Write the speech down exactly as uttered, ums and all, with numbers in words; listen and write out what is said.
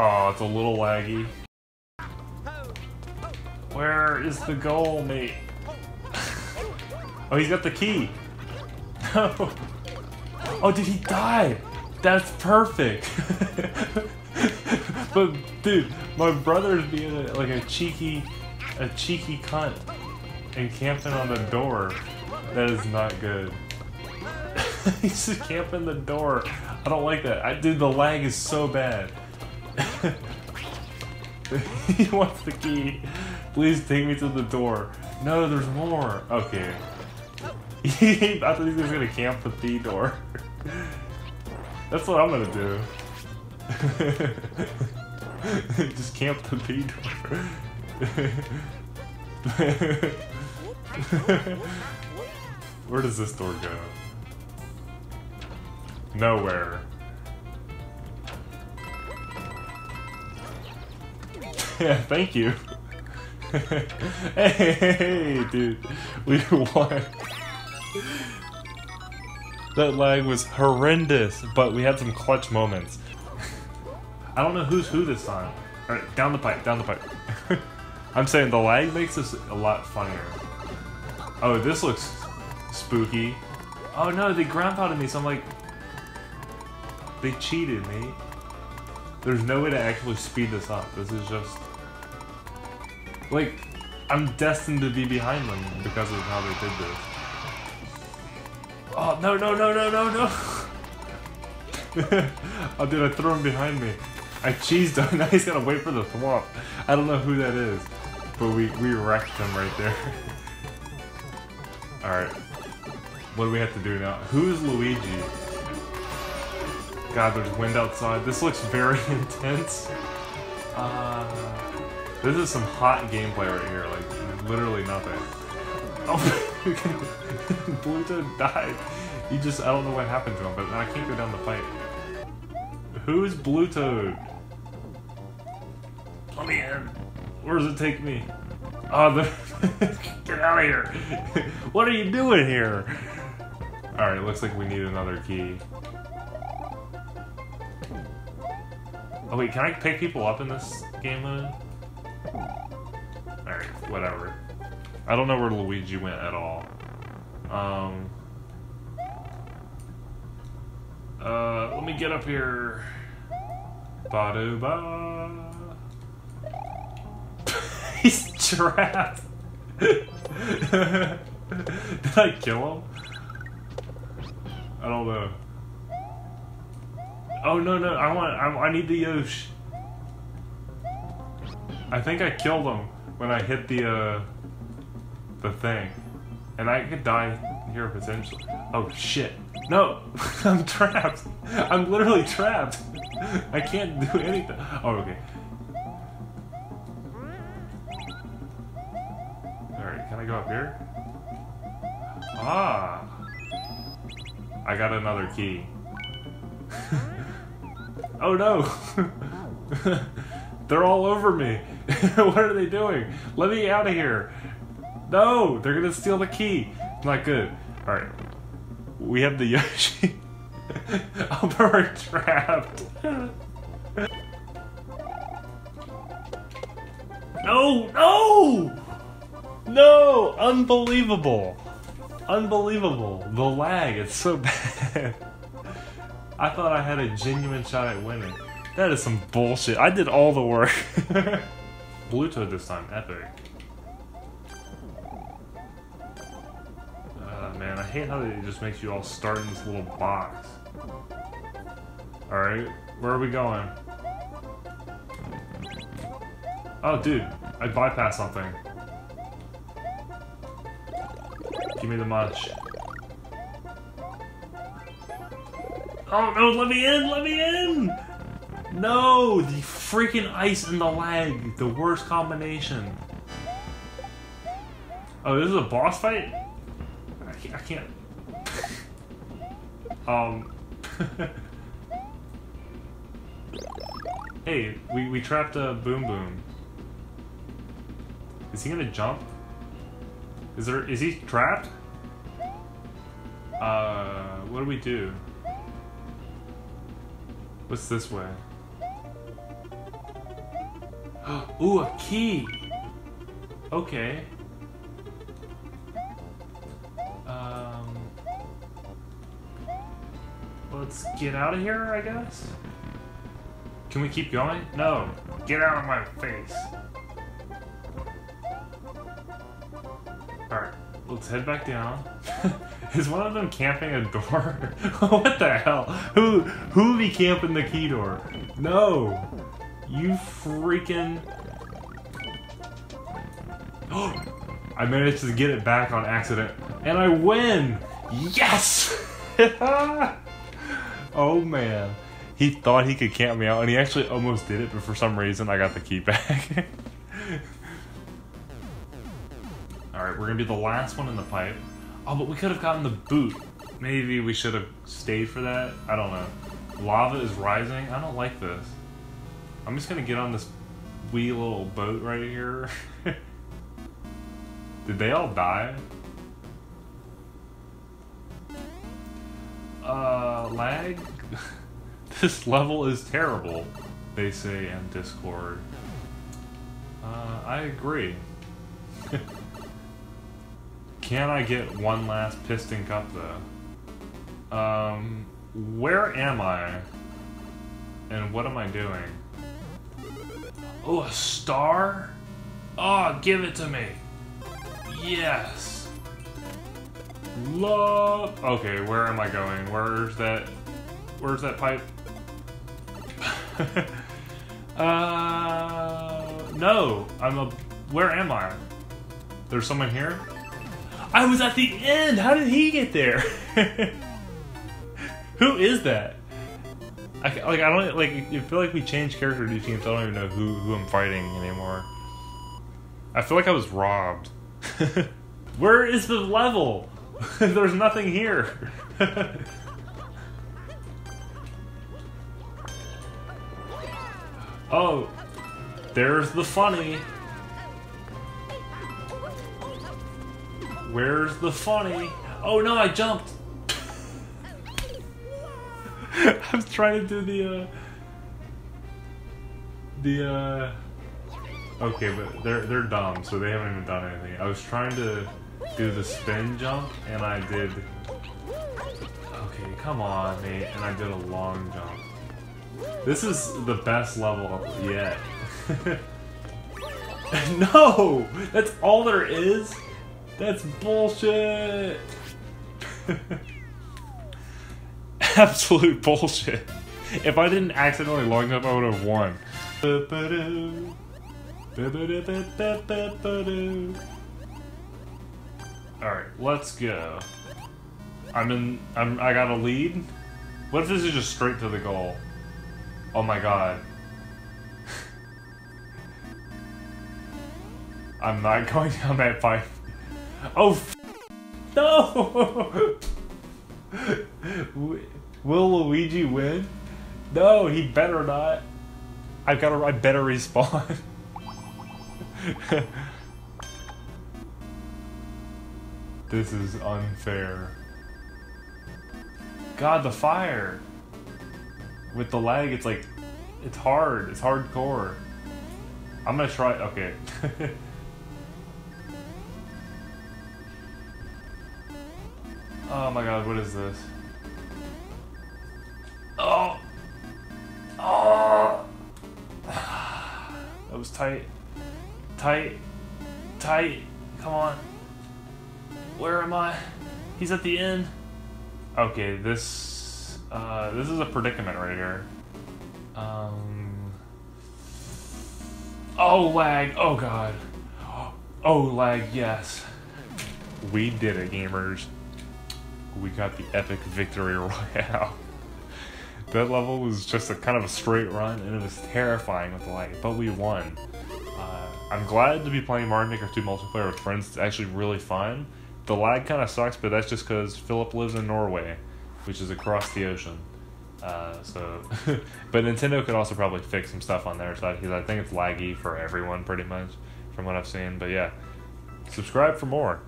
Oh, it's a little laggy. Where is the goal, mate? Oh, he's got the key. No. Oh, did he die? That's perfect. But dude, my brother's being a, like a cheeky, a cheeky cunt and camping on the door. That is not good. He's just camping the door. I don't like that. I, dude, the lag is so bad. He wants the key. Please take me to the door. No, there's more. Okay. I thought he was gonna camp with the door. That's what I'm gonna do. Just camp the B door. Where does this door go? Nowhere. Yeah, thank you. Hey, dude, we won. That lag was horrendous, but we had some clutch moments. I don't know who's who this time. All right, down the pipe, down the pipe. I'm saying the lag makes this a lot funnier. Oh, this looks spooky. Oh no, they grandpapped me, so I'm like, they cheated me. There's no way to actually speed this up. This is just... like, I'm destined to be behind them because of how they did this. Oh, no, no, no, no, no, no! Oh, dude, I threw him behind me. I cheesed him. Now he's gotta wait for the thwomp. I don't know who that is, but we, we wrecked him right there. Alright. What do we have to do now? Who's Luigi? God, there's wind outside. This looks very intense. Uh... This is some hot gameplay right here, like, literally nothing. Oh, Bluto died. He just, I don't know what happened to him, but I can't go down the pipe. Who's Bluto? Let me in. Where does it take me? Oh, the... Get out of here. What are you doing here? Alright, looks like we need another key. Oh wait, can I pick people up in this game mode? Alright, whatever. I don't know where Luigi went at all. Um... Uh, let me get up here. Ba-do-ba. He's trapped! Did I kill him? I don't know. Oh no no, I want- I, I need the Yosh. I think I killed him when I hit the, uh, the thing. And I could die here potentially. Oh, shit. No! I'm trapped! I'm literally trapped! I can't do anything. Oh, okay. Alright, can I go up here? Ah! I got another key. Oh, no! They're all over me. What are they doing? Let me out of here. No, they're gonna steal the key. Not good. All right, we have the Yoshi. Oh, we're trapped. No, no, no! Unbelievable, unbelievable. The lag, it's so bad. I thought I had a genuine shot at winning. That is some bullshit. I did all the work. Bluto this time, epic. Uh, man, I hate how it just makes you all start in this little box. Alright, where are we going? Oh, dude, I bypassed something. Give me the munch. Oh no, let me in, let me in! No! The freaking ice and the lag! The worst combination! Oh, this is a boss fight? I can't... I can't. um... Hey, we, we trapped a Boom Boom. Is he gonna jump? Is there... is he trapped? Uh... What do we do? What's this way? Ooh, a key! Okay. Um, let's get out of here, I guess? Can we keep going? No! Get out of my face! Alright, let's head back down. Is one of them camping a door? What the hell? Who, who be camping the key door? No! You freaking... Oh! I managed to get it back on accident. And I win! Yes! Oh man. He thought he could camp me out, and he actually almost did it, but for some reason I got the key back. Alright, we're gonna be the last one in the pipe. Oh, but we could have gotten the boot. Maybe we should have stayed for that. I don't know. Lava is rising. I don't like this. I'm just gonna get on this wee little boat right here. Did they all die? Uh, lag? This level is terrible, they say in Discord. Uh, I agree. Can I get one last piston cup, though? Um, where am I? And what am I doing? Oh, a star? Oh, give it to me! Yes! Love! Okay, where am I going? Where's that... Where's that pipe? uh... No! I'm a... Where am I? There's someone here? I was at the end! How did he get there? Who is that? I, like, I don't, like, I feel like we changed character to teams. I don't even know who, who I'm fighting anymore. I feel like I was robbed. Where is the level? There's nothing here. Oh, there's the funny. Where's the funny? Oh no, I jumped! I was trying to do the, uh... The, uh... Okay, but they're, they're dumb, so they haven't even done anything. I was trying to do the spin jump, and I did... Okay, come on, mate. And I did a long jump. This is the best level yet. No! That's all there is? That's bullshit! Absolute bullshit. If I didn't accidentally log up, I would have won. Alright, let's go. I'm in. I'm, I got a lead? What if this is just straight to the goal? Oh my god. I'm not going down that pipe. Oh, f no! Will Luigi win? No, he better not. I've got to. I better respawn. This is unfair. God, the fire! With the lag, it's like, it's hard. It's hardcore. I'm gonna try. Okay. Oh my god, what is this? Oh! Oh! That was tight. Tight. Tight. Come on. Where am I? He's at the end. Okay, this... Uh, this is a predicament right here. Um... Oh, lag. Oh god. Oh, lag, yes. We did it, gamers. We got the epic victory royale. That level was just a kind of a straight run, and it was terrifying with the light, but we won. Uh, I'm glad to be playing Mario Maker two multiplayer with friends. It's actually really fun. The lag kind of sucks, but that's just because Philip lives in Norway, which is across the ocean. Uh, so, but Nintendo could also probably fix some stuff on their side, because I think it's laggy for everyone pretty much, from what I've seen. But yeah, subscribe for more.